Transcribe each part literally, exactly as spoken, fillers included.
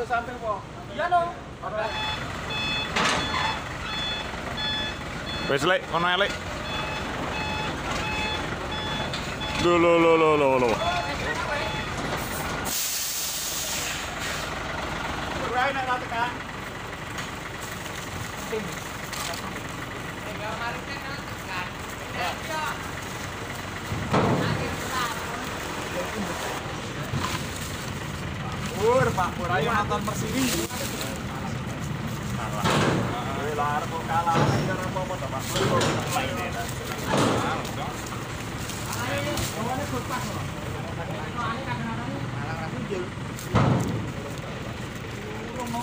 ke samping, Bang. Iya, no. Oke. Wes lek, ono elek. Lo lo lo lo lo lo. Right nak tekan. Enggak mari tekan tekan. Ya. Pur, Pak Pur, ayo nonton Persini. Salah. Woi, lar kok kalah aja apa apa Pak Pur. Lainnya. Ayo, kawannya kok pas. Ini kan ana ini. Malah aku jul. Romo.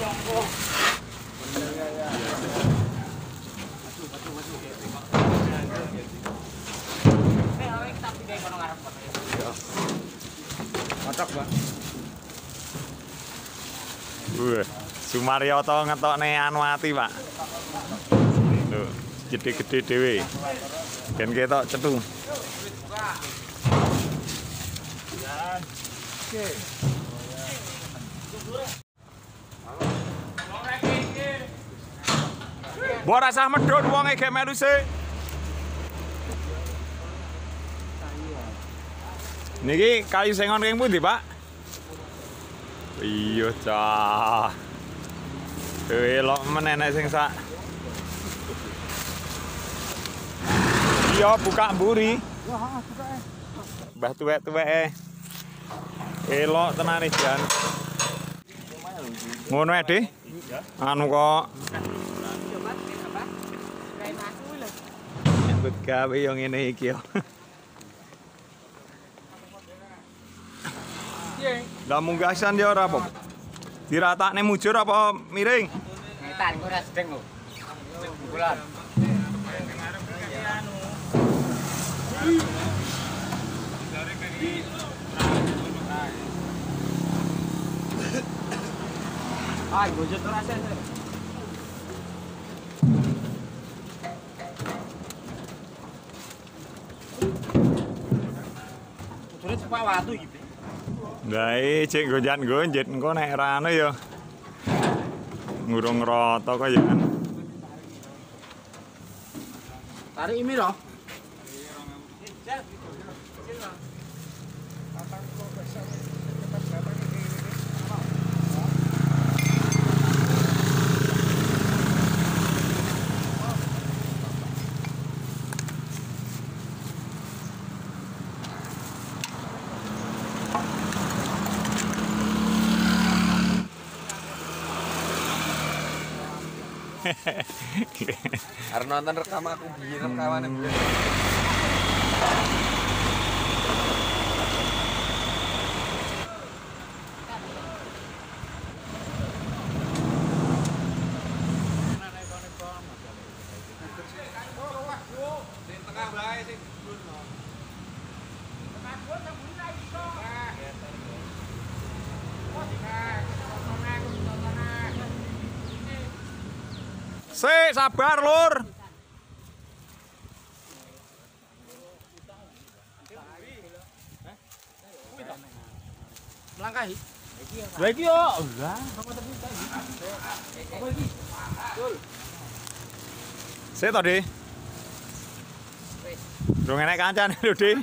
Jongko. Ya ya. Masuk, masuk, masuk. Eh, awake kita pindah kono ngarep. Kocok, Pak. Wih, Sumaryoto ngetokne anu ati, Pak. Loh, gede-gede dhewe. Ben ketok cetu. Oke. Mbok rasah medhun wonge gek melu sik. Niki kayu sengon ring pundi, Pak? Iya, cah. Elok meneh nek sing sak. Iya, buka mburi. Yo, heeh, bukake. Mbah tuwek-tuweke. Elok tenan jan. Ngono ae, Dik? Anu kok. Nyambut gawe yo ngene iki yo. Lah munggasan ya ora apa. Diratakne mujur apa miring? Ngetan kok ora sedeng lho. Bulan. Ah, gojet ora sese. Terus apa watu iki? Baik, cek gonjan-gonjet engko nek ra ana ya ngurung rata kok ya kan. Tarik ini lho. Harus nonton rekam aku biar rekamannya biar. Sik, sabar lur. Melangkahi. Lah iki yo. Lah, apa terpisah iki? Apa iki? Betul. Sik to, Dik. Wis. Durung enek kancan lho, Dik.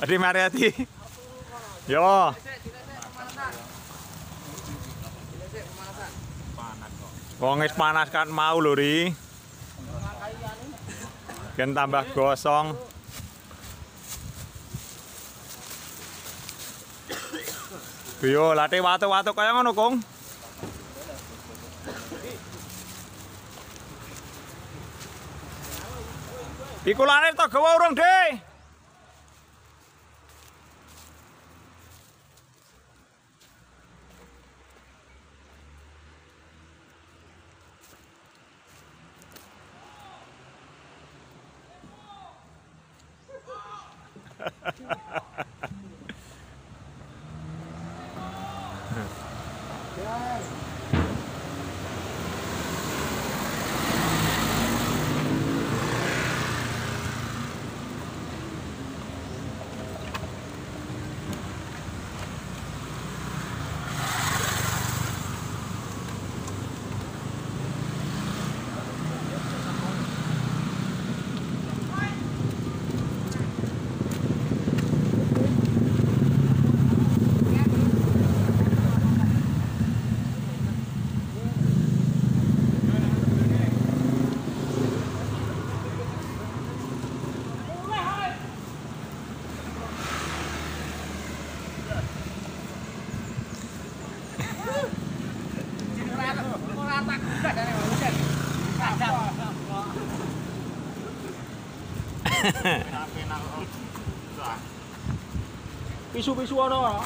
Adi mari ati. Yo. Wong wis panas kan mau lho, Ri. Gen tambah gosong. Yo, late watu-watu kaya ngono, Kung. Iku lare to gawa urung, Dik. Pisu pisu ono.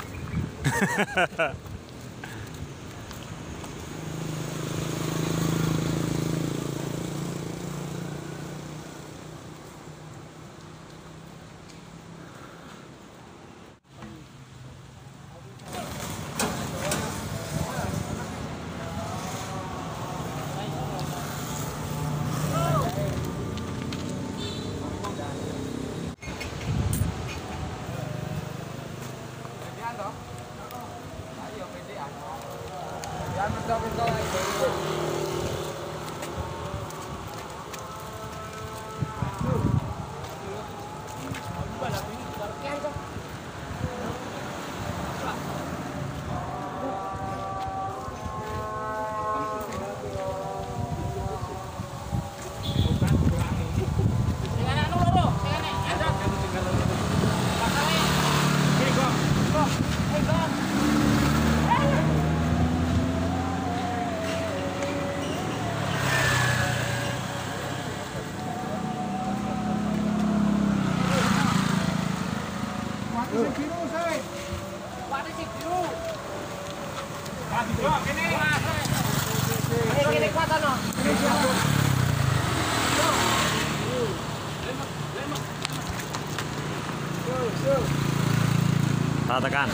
Katakan.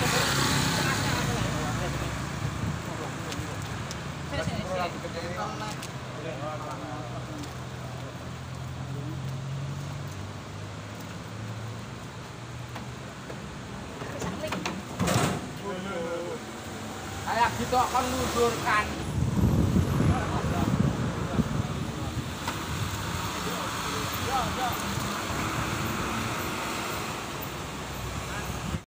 Ayak gitu akan luruskan. Ya, ya.